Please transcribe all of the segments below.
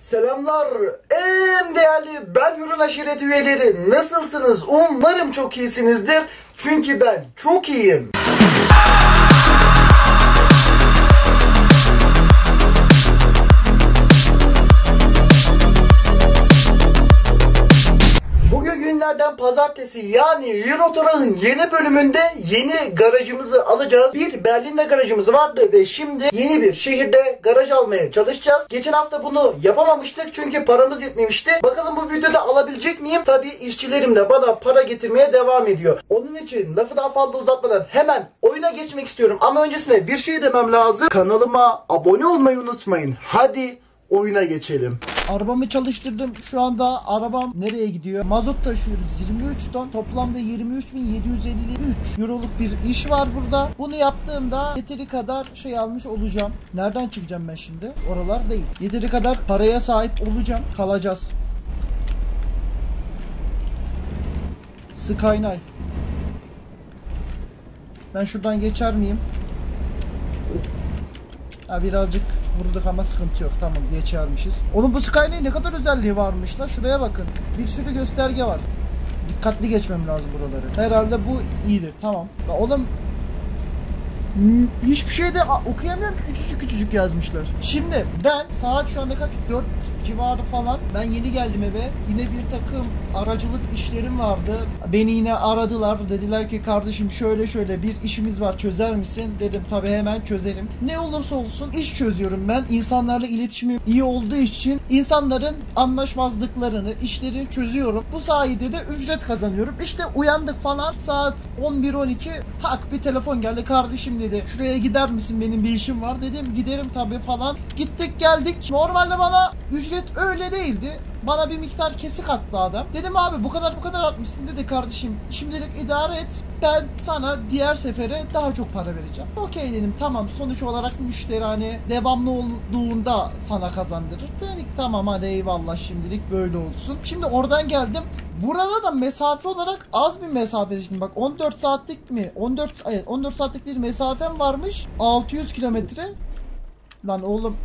Selamlar en değerli Benhür'ün Aşireti üyeleri, nasılsınız? Umarım çok iyisinizdir çünkü ben çok iyiyim. Pazartesi yani Euroturağ'ın yeni bölümünde yeni garajımızı alacağız. Bir Berlin'de garajımız vardı ve şimdi yeni bir şehirde garaj almaya çalışacağız. Geçen hafta bunu yapamamıştık çünkü paramız yetmemişti. Bakalım bu videoda alabilecek miyim? Tabii işçilerim de bana para getirmeye devam ediyor. Onun için lafı daha fazla uzatmadan hemen oyuna geçmek istiyorum. Ama öncesine bir şey demem lazım. Kanalıma abone olmayı unutmayın. Hadi oyuna geçelim. Arabamı çalıştırdım. Şu anda arabam nereye gidiyor? Mazot taşıyoruz. 23 ton. Toplamda 23.753 euroluk bir iş var burada. Bunu yaptığımda yeteri kadar şey almış olacağım. Nereden çıkacağım ben şimdi? Oralar değil. Yeteri kadar paraya sahip olacağım. Kalacağız. Sky Nine. Ben şuradan geçer miyim? Ha, birazcık vurduk ama sıkıntı yok. Tamam, geçermişiz. Onun bu Scania'ya ne kadar özelliği varmış la. Şuraya bakın. Bir sürü gösterge var. Dikkatli geçmem lazım buraları. Herhalde bu iyidir. Tamam. Ya oğlum hiçbir şey de okuyamıyorum. Küçücük küçücük yazmışlar. Şimdi ben saat şu anda kaç? 4 civarı falan. Ben yeni geldim eve. Yine bir takım aracılık işlerim vardı. Beni yine aradılar. Dediler ki kardeşim şöyle şöyle bir işimiz var, çözer misin? Dedim tabii hemen çözerim. Ne olursa olsun iş çözüyorum ben. İnsanlarla iletişimim iyi olduğu için insanların anlaşmazlıklarını, işleri çözüyorum. Bu sayede de ücret kazanıyorum. İşte uyandık falan. Saat 11-12 tak bir telefon geldi. Kardeşim dedi şuraya gider misin, benim bir işim var. Dedim giderim tabii falan. Gittik geldik. Normalde bana ücret öyle değildi. Bana bir miktar kesik attı adam. Dedim abi bu kadar atmışsın. Dedi kardeşim şimdilik idare et. Ben sana diğer sefere daha çok para vereceğim. Okey dedim, tamam. Sonuç olarak müşteri hani devamlı olduğunda sana kazandırır. Dedik tamam hadi eyvallah, şimdilik böyle olsun. Şimdi oradan geldim. Burada da mesafe olarak az bir mesafe. Şimdi bak 14 saatlik mi? 14 saatlik bir mesafem varmış. 600 kilometre. Lan oğlum.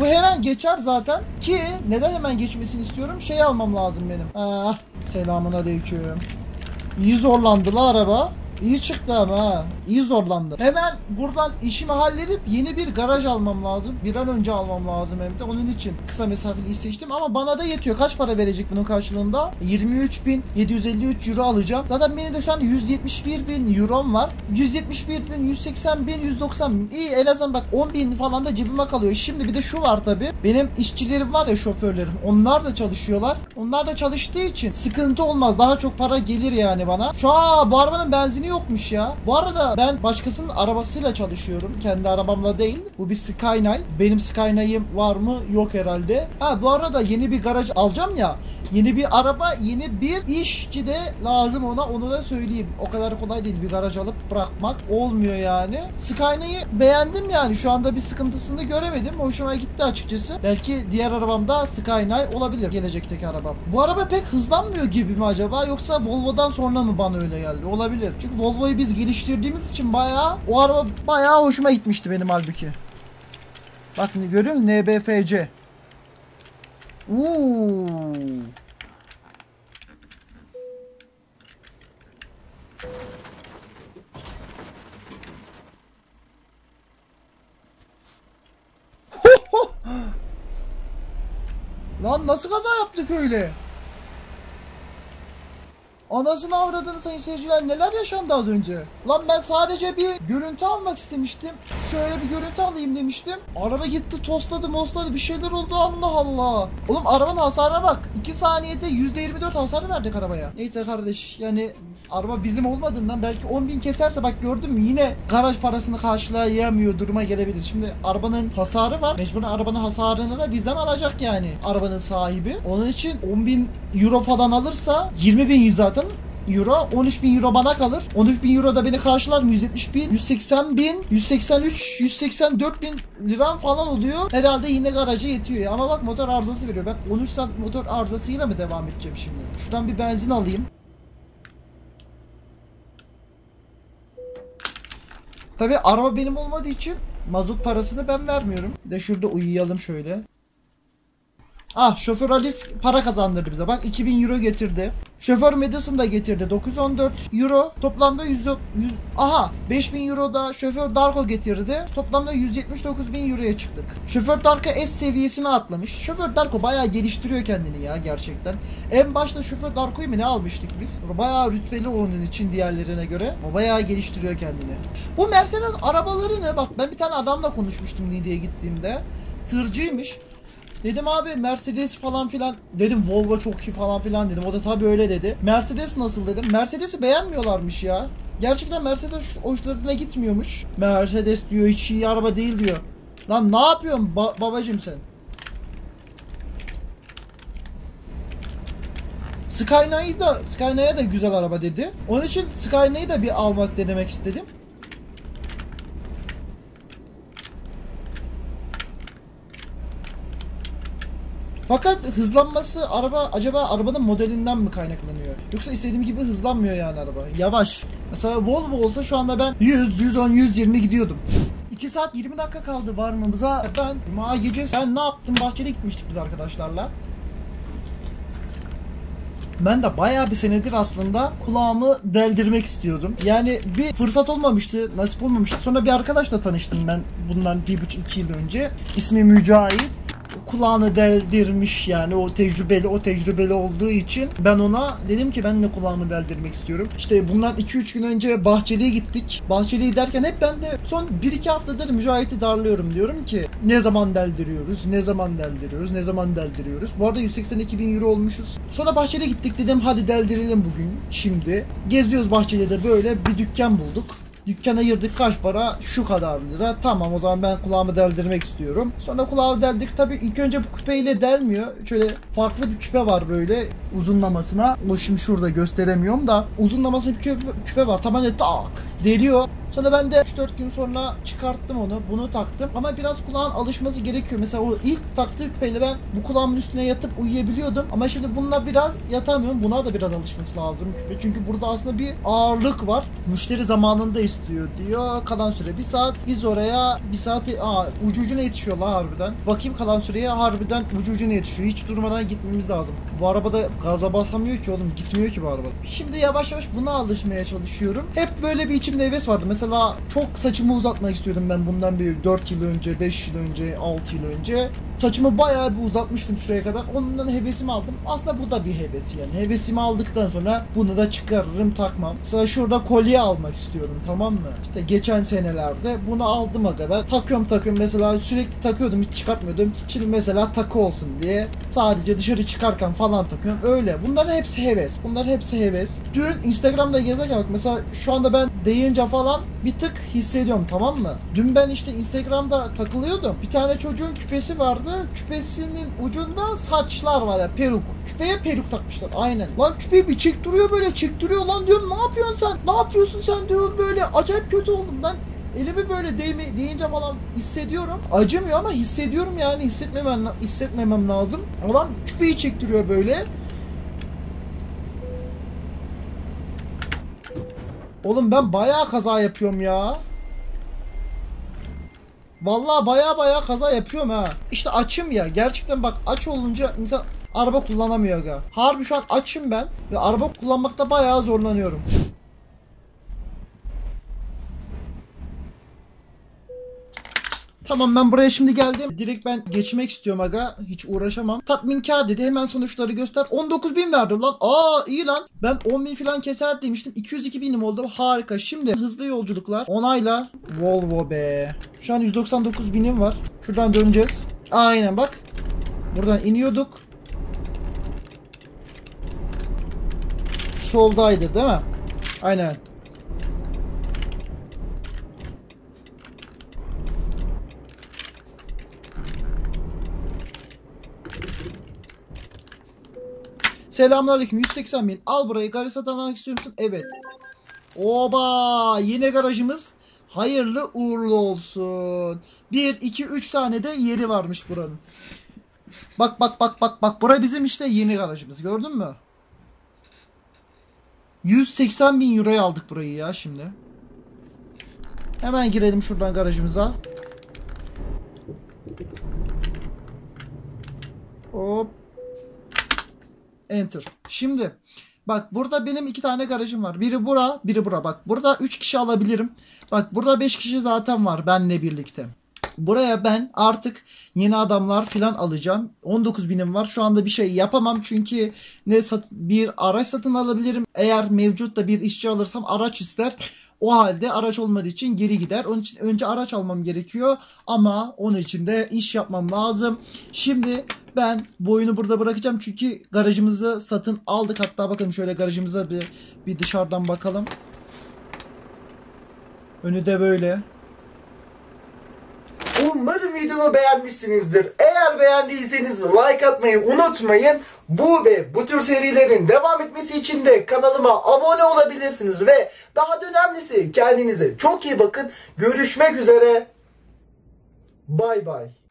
Bu hemen geçer zaten ki neden hemen geçmesini istiyorum? Şey almam lazım benim. Selamünaleyküm. İyi zorlandı la araba. İyi çıktı ama ha. İyi zorlandı. Hemen buradan işimi halledip yeni bir garaj almam lazım. Bir an önce almam lazım hem de. Onun için kısa mesafeli seçtim ama bana da yetiyor. Kaç para verecek bunun karşılığında? 23.753 euro alacağım. Zaten benim de şu an 171.000 euro'm var. 171.000, 180.000, 190.000. İyi, en azından bak 10.000 falan da cebime kalıyor. Şimdi bir de şu var tabii. Benim işçilerim var ya, şoförlerim. Onlar da çalışıyorlar. Onlar da çalıştığı için sıkıntı olmaz. Daha çok para gelir yani bana. Şu an bu arabanın benzini yokmuş ya. Bu arada ben başkasının arabasıyla çalışıyorum. Kendi arabamla değil. Bu bir Skyray. Benim Skyraym var mı? Yok herhalde. Ha bu arada yeni bir garaj alacağım ya. Yeni bir araba, yeni bir işçi de lazım ona. Onu da söyleyeyim. O kadar kolay değil bir garaj alıp bırakmak. Olmuyor yani. Skyray'ı beğendim yani. Şu anda bir sıkıntısını göremedim. Hoşuma gitti açıkçası. Belki diğer arabamda Skyray olabilir. Gelecekteki arabam. Bu araba pek hızlanmıyor gibi mi acaba? Yoksa Volvo'dan sonra mı bana öyle geldi? Olabilir. Çünkü Volvo'yu biz geliştirdiğimiz için o araba bayağı hoşuma gitmişti benim halbuki. Bak görüyor musun? NBFC. Lan nasıl kaza yaptık öyle? Anasını avradın sayın seyirciler, neler yaşandı az önce? Lan ben sadece bir görüntü almak istemiştim. Şöyle bir görüntü alayım demiştim. Araba gitti tosladı mosladı, bir şeyler oldu, Allah Allah. Oğlum arabanın hasarına bak. 2 saniyede %24 hasar verdik arabaya. Neyse kardeş yani araba bizim olmadığından belki 10.000 keserse bak gördün mü yine garaj parasını karşılayamıyor duruma gelebilir. Şimdi arabanın hasarı var. Mecburen arabanın hasarını da bizden alacak yani arabanın sahibi. Onun için 10.000 euro falan alırsa 20.000 zaten euro, 13.000 euro bana kalır. 13.000 euro da beni karşılar. 170.000, 180.000, 183, 184.000 liram falan oluyor. Herhalde yine garaja yetiyor. Ama bak motor arızası veriyor. Ben 13 saat motor arızasıyla mı devam edeceğim şimdi? Şuradan bir benzin alayım. Tabii araba benim olmadığı için mazot parasını ben vermiyorum. Bir de şurada uyuyalım şöyle. Ah, Şoför Ali para kazandırdı bize. Bak 2000 euro getirdi. Şoför Madison da getirdi. 914 euro. Toplamda 5000 euro da Şoför Darko getirdi. Toplamda 179.000 euroya çıktık. Şoför Darko S seviyesine atlamış. Şoför Darko bayağı geliştiriyor kendini ya gerçekten. En başta Şoför Darko'yu mu ne almıştık biz? Bayağı rütbeli onun için diğerlerine göre. O bayağı geliştiriyor kendini. Bu Mercedes arabaları ne? Bak ben bir tane adamla konuşmuştum Niğde'ye gittiğimde. Tırcıymış. Dedim abi Mercedes falan filan, dedim Volvo çok iyi falan filan dedim. O da tabii öyle dedi. Mercedes nasıl dedim. Mercedes'i beğenmiyorlarmış ya. Gerçekten Mercedes hoşlarına gitmiyormuş. Mercedes diyor hiç iyi araba değil diyor. Lan ne yapıyorsun babacım sen? Sky Nine'a da güzel araba dedi. Onun için Sky Nine'ı da bir almak denemek istedim. Fakat hızlanması acaba arabanın modelinden mi kaynaklanıyor? Yoksa istediğim gibi hızlanmıyor yani araba. Yavaş. Mesela Volvo olsa şu anda ben 100, 110, 120 gidiyordum. 2 saat 20 dakika kaldı varmamıza. Ben cuma gecesi ne yaptım? Bahçeli gitmiştik biz arkadaşlarla. Ben de bayağı bir senedir aslında kulağımı deldirmek istiyordum. Yani bir fırsat olmamıştı, nasip olmamıştı. Sonra bir arkadaşla tanıştım ben bundan 1,5-2 yıl önce. İsmi Mücahit. Kulağını deldirmiş yani, o tecrübeli olduğu için ben ona dedim ki ben de kulağımı deldirmek istiyorum. İşte bundan 2-3 gün önce Bahçeli'ye gittik. Bahçeli'ye derken hep ben de son 1-2 haftadır Mücahit'i darlıyorum, diyorum ki ne zaman deldiriyoruz. Bu arada 182.000 euro olmuşuz. Sonra Bahçeli'ye gittik, dedim hadi deldirelim bugün şimdi. Geziyoruz Bahçeli'de, böyle bir dükkan bulduk. Dükkana ayırdık, kaç para? Şu kadar lira. Tamam, o zaman ben kulağımı deldirmek istiyorum. Sonra kulağı deldik. Tabii ilk önce bu küpeyle delmiyor. Şöyle farklı bir küpe var böyle uzunlamasına. O şimdi şurada gösteremiyorum da. Uzunlamasına bir küpe var. Tamam, tak deliyor. Sonra ben de 3-4 gün sonra çıkarttım onu. Bunu taktım. Ama biraz kulağın alışması gerekiyor. Mesela o ilk taktığı küpeyle ben bu kulağımın üstüne yatıp uyuyabiliyordum. Ama şimdi bununla biraz yatamıyorum. Buna da biraz alışması lazım küpe. Çünkü burada aslında bir ağırlık var. Müşteri zamanında istiyor diyor. Kalan süre 1 saat. Biz oraya 1 saat... ucu ucuna yetişiyor la harbiden. Bakayım kalan süreye, harbiden ucu ucuna yetişiyor. Hiç durmadan gitmemiz lazım. Bu arabada gaza basamıyor ki oğlum. Gitmiyor ki bu araba. Şimdi yavaş yavaş buna alışmaya çalışıyorum. Hep böyle bir içimde heves vardı. Mesela çok saçımı uzatmak istiyordum ben bundan bir 4 yıl önce, 5 yıl önce, 6 yıl önce. Saçımı bayağı bir uzatmıştım şuraya kadar. Ondan hevesimi aldım. Aslında bu da bir heves yani. Hevesimi aldıktan sonra bunu da çıkarırım, takmam. Mesela şurada kolye almak istiyordum, tamam mı? İşte geçen senelerde bunu aldım aga ben. Takıyorum mesela, sürekli takıyordum, hiç çıkartmıyordum. Şimdi mesela takı olsun diye sadece dışarı çıkarken falan takıyorum. Öyle. Bunların hepsi heves. Dün Instagram'da gezerken bak mesela şu anda ben deyince falan bir tık hissediyorum, tamam mı? Dün ben işte Instagram'da takılıyordum. Bir tane çocuğun küpesi vardı. Küpesinin ucunda saçlar var ya, peruk. Küpeye peruk takmışlar aynen. Lan küpeyi bir çektiriyor lan, diyorum ne yapıyorsun sen? Ne yapıyorsun sen diyorum, böyle acayip kötü oldum lan. Elimi böyle deyince falan hissediyorum. Acımıyor ama hissediyorum yani, hissetmemem lazım. Adam küpeyi çektiriyor böyle. Oğlum ben bayağı kaza yapıyorum ya. Vallahi bayağı kaza yapıyorum ha. İşte açım ya. Gerçekten bak, aç olunca insan araba kullanamıyor aga. Harbi şu an açım ben ve araba kullanmakta bayağı zorlanıyorum. Tamam, ben buraya şimdi geldim. Direkt ben geçmek istiyorum aga. Hiç uğraşamam. Tatminkar dedi. Hemen sonuçları göster. 19.000 verdim lan. Aa iyi lan. Ben 10.000 falan keser demiştim. 202.000'im oldu. Harika. Şimdi hızlı yolculuklar. Onayla. Volvo be. Şu an 199.000'im var. Şuradan döneceğiz. Aynen bak. Buradan iniyorduk. Soldaydı değil mi? Aynen. Selamünaleyküm. 180.000. Al burayı. Garaj satın almak istiyor musun? Evet. Oba! Yine garajımız. Hayırlı uğurlu olsun. 1 2 3 tane de yeri varmış buranın. Bak. Bura bizim işte yeni garajımız. Gördün mü? 180.000 euroya aldık burayı ya şimdi. Hemen girelim şuradan garajımıza. Hop. Enter. Şimdi bak burada benim iki tane garajım var. Biri bura, biri bura. Bak burada 3 kişi alabilirim. Bak burada 5 kişi zaten var benle birlikte. Buraya ben artık yeni adamlar falan alacağım. 19.000'im var. Şu anda bir şey yapamam çünkü bir araç satın alabilirim. Eğer mevcut da bir işçi alırsam araç ister. O halde araç olmadığı için geri gider. Onun için önce araç almam gerekiyor. Ama onun için de iş yapmam lazım. Şimdi ben bu oyunu burada bırakacağım. Çünkü garajımızı satın aldık. Hatta bakalım şöyle garajımıza bir dışarıdan bakalım. Önü de böyle. Umarım videomu beğenmişsinizdir. Eğer beğendiyseniz like atmayı unutmayın. Bu ve bu tür serilerin devam etmesi için de kanalıma abone olabilirsiniz. Ve daha da önemlisi kendinize çok iyi bakın. Görüşmek üzere. Bay bay.